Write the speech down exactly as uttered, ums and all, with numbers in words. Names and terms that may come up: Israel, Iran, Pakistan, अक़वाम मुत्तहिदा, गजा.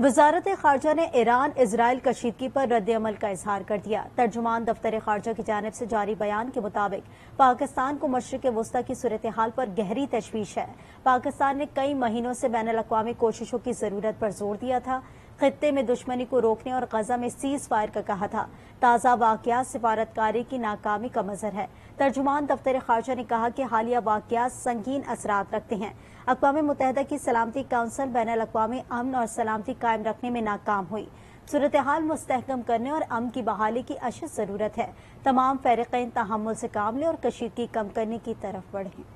वजारत खारजा ने Iran Israel कशीदगी पर रद्दअमल का इजहार कर दिया। तर्जुमान दफ्तर खारजा की जानिब से जारी बयान के मुताबिक पाकिस्तान को मशरिक़ वस्ता की सूरत हाल पर गहरी तशवीश है। पाकिस्तान ने कई महीनों से बैनुल-अक़वामी कोशिशों की जरूरत पर जोर दिया था, खित्ते में दुश्मनी को रोकने और गजा में सीज फायर का कहा था। ताज़ा वाक़ियात सिफारतकारी की नाकामी का मजर है। तर्जुमान दफ्तर खारजा ने कहा कि हालिया वाक़ियात संगीन असरात रखते हैं। अक़वाम मुत्तहिदा की सलामती काउंसिल बैनुल-अक़वामी अमन और सलामती कायम रखने में नाकाम हुई। सूरत हाल मुस्तहकम करने और अमन की बहाली की अशद जरूरत है। तमाम फरीक़ैन तहम्मुल से काम लें और कशीदगी कम करने की तरफ बढ़ें।